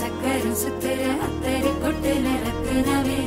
சக்கரம் சுத்திர அத்தரை கொட்டுல ரத்தினவே